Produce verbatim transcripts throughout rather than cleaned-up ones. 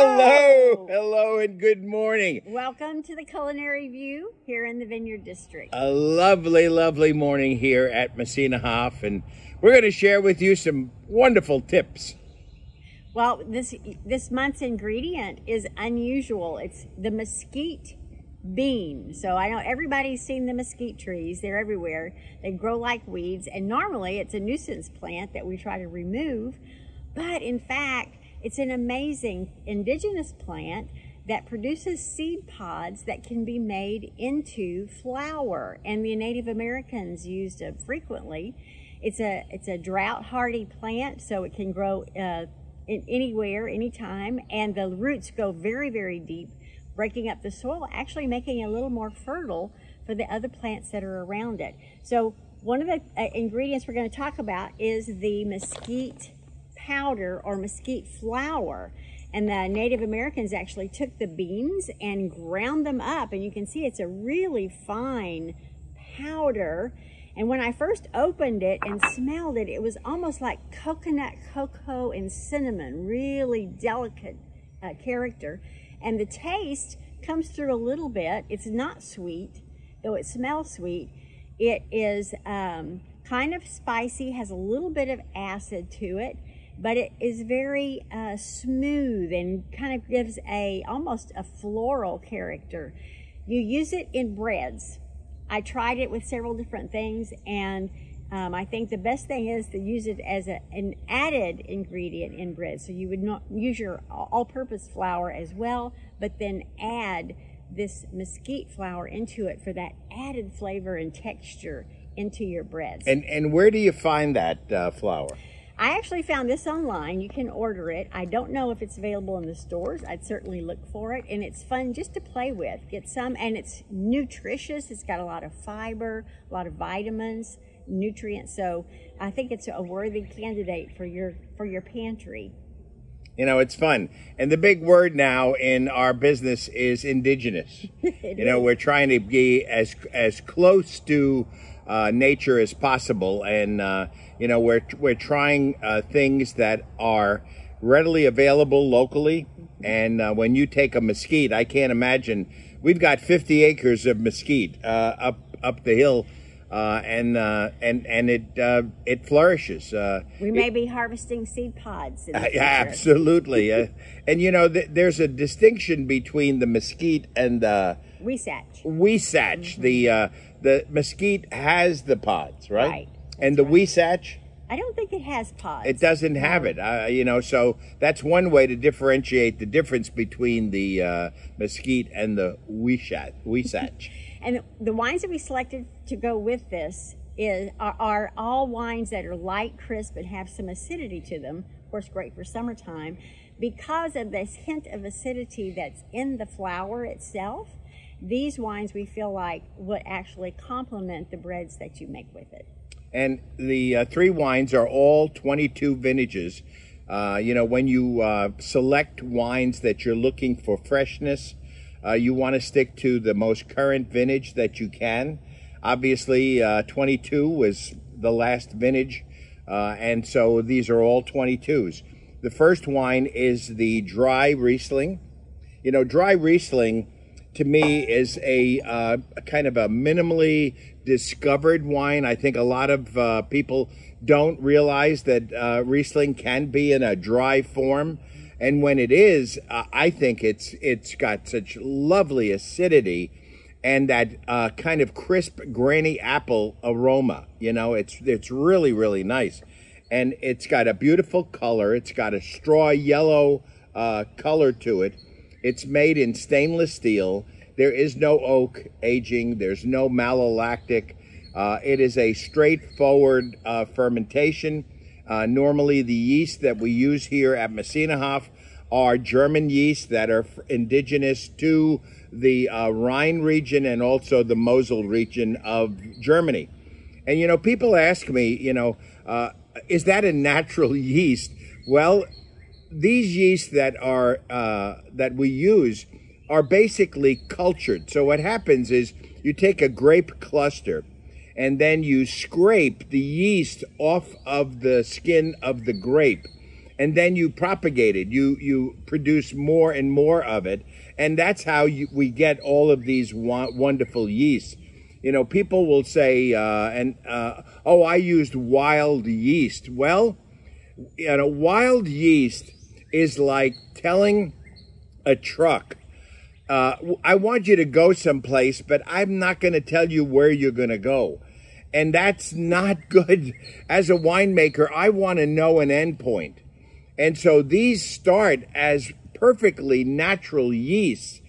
Hello, hello, and good morning. Welcome to the Culinary View here in the Vineyard District. A lovely, lovely morning here at Messina Hoff, and we're going to share with you some wonderful tips. Well, this this month's ingredient is unusual. It's the mesquite bean. So I know everybody's seen the mesquite trees. They're everywhere. They grow like weeds, and normally it's a nuisance plant that we try to remove, but in fact, it's an amazing indigenous plant that produces seed pods that can be made into flour, and the Native Americans used it frequently. It's a, it's a drought-hardy plant, so it can grow uh, in anywhere, anytime, and the roots go very, very deep, breaking up the soil, actually making it a little more fertile for the other plants that are around it. So one of the uh, ingredients we're going to talk about is the mesquite powder or mesquite flour, and the Native Americans actually took the beans and ground them up, and you can see it's a really fine powder. And when I first opened it and smelled it, it was almost like coconut, cocoa, and cinnamon, really delicate uh, character, and the taste comes through a little bit. It's not sweet, though it smells sweet. It is um, kind of spicy, has a little bit of acid to it, but it is very uh, smooth and kind of gives a, almost a floral character. You use it in breads. I tried it with several different things, and um, I think the best thing is to use it as a, an added ingredient in bread. So you would not use your all-purpose flour as well, but then add this mesquite flour into it for that added flavor and texture into your breads. And, and where do you find that uh, flour? I actually found this online. You can order it. I don't know if it's available in the stores. I'd certainly look for it, and it's fun just to play with. Get some, and it's nutritious. It's got a lot of fiber, a lot of vitamins, nutrients. So I think it's a worthy candidate for your for your pantry. You know, it's fun. And the big word now in our business is indigenous. You know, we're trying to be as as close to uh, nature as possible. And, uh, you know, we're, we're trying uh, things that are readily available locally. Mm-hmm. And uh, when you take a mesquite, I can't imagine. We've got fifty acres of mesquite uh, up, up the hill. Uh, and uh, and and it uh, it flourishes. Uh, we may it, be harvesting seed pods. In the future. Absolutely, uh, and you know th there's a distinction between the mesquite and the huisache. Huisache. Mm-hmm. The uh, the mesquite has the pods, right? Right. That's and the right. Huisache. I don't think it has pods. It doesn't have no. it, uh, you know. So that's one way to differentiate the difference between the uh, mesquite and the huisache. And the wines that we selected to go with this is are, are all wines that are light, crisp, and have some acidity to them. Of course, great for summertime because of this hint of acidity that's in the flour itself. These wines we feel like would actually complement the breads that you make with it. And the uh, three wines are all twenty-two vintages. Uh, you know, when you uh, select wines that you're looking for freshness, uh, you want to stick to the most current vintage that you can. Obviously, uh, twenty-two was the last vintage, uh, and so these are all twenty-twos. The first wine is the dry Riesling. You know, dry Riesling, to me, is a, uh, a kind of a minimally discovered wine. I think a lot of uh, people don't realize that uh, Riesling can be in a dry form, and when it is, uh, I think it's it's got such lovely acidity and that uh, kind of crisp granny apple aroma. You know, it's it's really really nice, and it's got a beautiful color. It's got a straw yellow uh, color to it. It's made in stainless steel. There is no oak aging. There's no malolactic. Uh, it is a straightforward uh, fermentation. Uh, normally, the yeast that we use here at Messina Hoff are German yeasts that are indigenous to the uh, Rhine region and also the Mosel region of Germany. And, you know, people ask me, you know, uh, is that a natural yeast? Well, these yeasts that are uh, that we use are basically cultured. So what happens is you take a grape cluster and then you scrape the yeast off of the skin of the grape, and then you propagate it. You, you produce more and more of it. And that's how you, we get all of these wonderful yeasts. You know, people will say, uh, and uh, oh, I used wild yeast. Well, you know, wild yeast is like telling a truck, uh, I want you to go someplace, but I'm not going to tell you where you're going to go. And that's not good. As a winemaker, I want to know an endpoint. And so these start as perfectly natural yeasts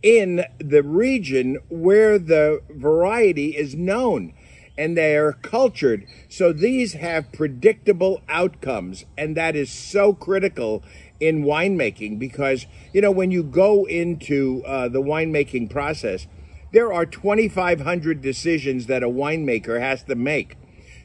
in the region where the variety is known, and they are cultured. So these have predictable outcomes, and that is so critical in winemaking because, you know, when you go into uh, the winemaking process, there are twenty-five hundred decisions that a winemaker has to make.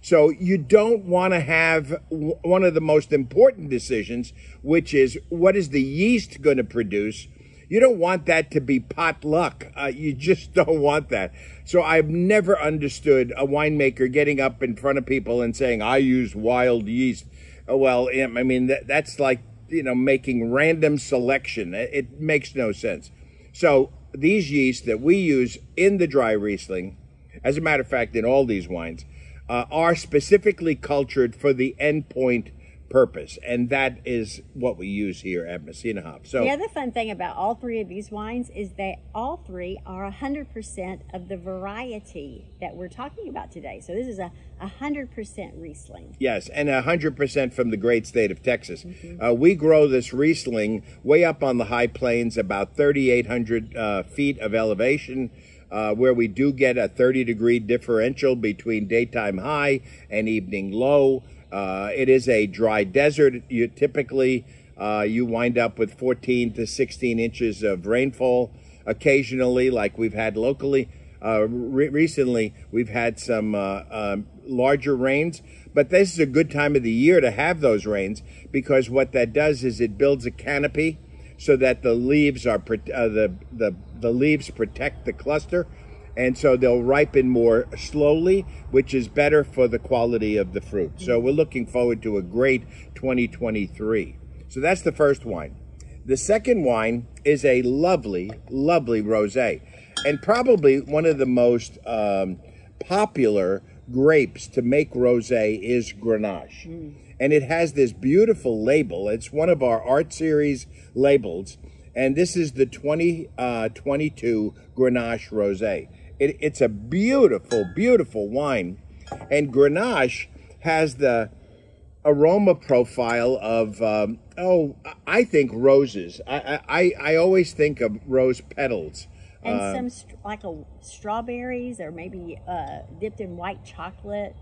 So you don't want to have one of the most important decisions, which is what is the yeast going to produce? You don't want that to be potluck. Uh, you just don't want that. So I've never understood a winemaker getting up in front of people and saying, I used wild yeast. Well, I mean, that, that's like, you know, making random selection. It, it makes no sense. So these yeasts that we use in the dry Riesling, as a matter of fact, in all these wines, uh, are specifically cultured for the endpoint purpose, and that is what we use here at Messina Hoff. So the other fun thing about all three of these wines is they all three are one hundred percent of the variety that we're talking about today. So this is a one hundred percent Riesling. Yes, and one hundred percent from the great state of Texas. Mm-hmm. Uh, we grow this Riesling way up on the high plains, about thirty-eight hundred uh, feet of elevation, uh, where we do get a thirty degree differential between daytime high and evening low. Uh, it is a dry desert. You typically, uh, you wind up with fourteen to sixteen inches of rainfall occasionally, like we've had locally. Uh, re recently, we've had some uh, uh, larger rains, but this is a good time of the year to have those rains because what that does is it builds a canopy so that the leaves are pro uh, the, the the leaves protect the cluster. And so they'll ripen more slowly, which is better for the quality of the fruit. So we're looking forward to a great twenty twenty-three. So that's the first wine. The second wine is a lovely, lovely rosé, and probably one of the most um, popular grapes to make rosé is Grenache. Mm. And it has this beautiful label. It's one of our art series labels. And this is the twenty twenty-two Grenache Rosé. It, it's a beautiful, beautiful wine. And Grenache has the aroma profile of, um, oh, I think roses. I, I, I always think of rose petals. And uh, some st like a, strawberries or maybe uh, dipped in white chocolate.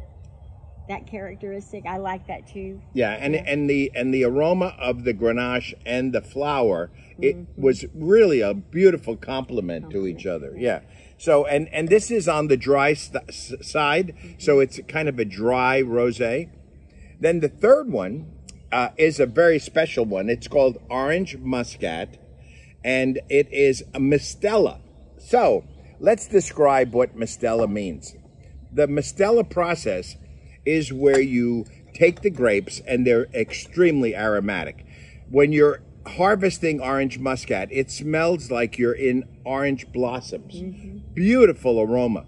That characteristic, I like that too. Yeah, and yeah. and the and the aroma of the Grenache and the flower, it mm-hmm. was really a beautiful compliment, compliment to each other. Yeah. So and and this is on the dry st side, mm-hmm. so it's kind of a dry rosé. Then the third one uh, is a very special one. It's called Orange Muscat, and it is a mistela. So let's describe what mistela means. The mistela process is where you take the grapes and they're extremely aromatic. When you're harvesting Orange Muscat, it smells like you're in orange blossoms. Mm-hmm. Beautiful aroma.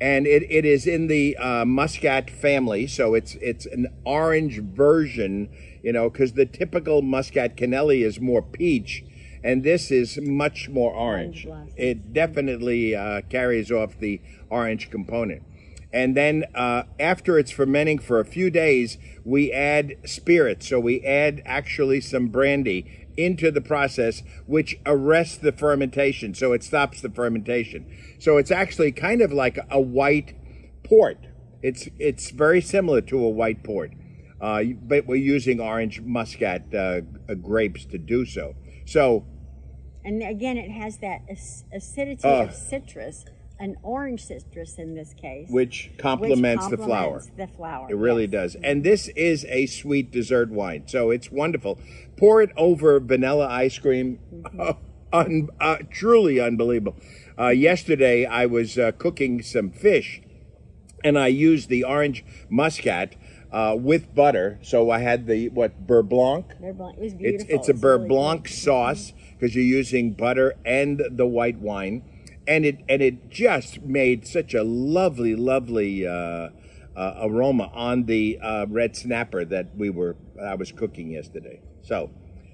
And it, it is in the uh, Muscat family, so it's it's an orange version, you know, because the typical Muscat Canelli is more peach, and this is much more orange. orange it definitely uh, carries off the orange component. And then uh, after it's fermenting for a few days, we add spirits. So we add actually some brandy into the process, which arrests the fermentation. So it stops the fermentation. So it's actually kind of like a white port. It's, it's very similar to a white port, uh, but we're using Orange Muscat uh, grapes to do so. So, and again, it has that acidity uh, of citrus. An orange citrus in this case, which complements, which complements the flower. The flower, it really yes. does. Mm-hmm. And this is a sweet dessert wine, so it's wonderful. Pour it over vanilla ice cream, mm-hmm. uh, un uh, truly unbelievable. Uh, yesterday, I was uh, cooking some fish, and I used the Orange Muscat uh, with butter. So I had the, what, beurre blanc? Beurre blanc. It was beautiful. It's, it's a it's beurre really blanc good. sauce because you're using butter and the white wine. And it, and it just made such a lovely, lovely uh, uh, aroma on the uh, red snapper that we were, I was cooking yesterday. So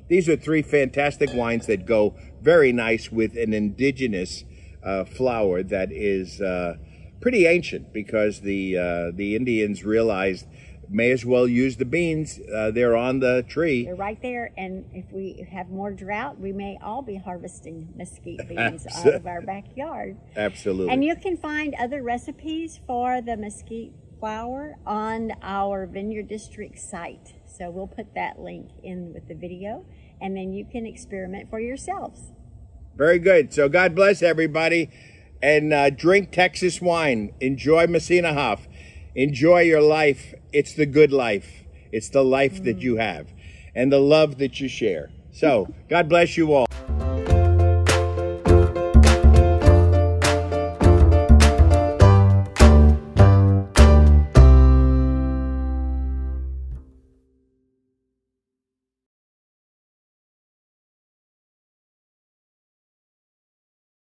these are three fantastic wines that go very nice with an indigenous uh, flower that is uh, pretty ancient, because the, uh, the Indians realized may as well use the beans. Uh, they're on the tree. They're right there, and if we have more drought, we may all be harvesting mesquite beans out of our backyard. Absolutely. And you can find other recipes for the mesquite flower on our Vineyard District site. So we'll put that link in with the video, and then you can experiment for yourselves. Very good. So God bless everybody, and uh, drink Texas wine. Enjoy Messina Hoff. Enjoy your life. It's the good life. It's the life mm. that you have and the love that you share. So God bless you all.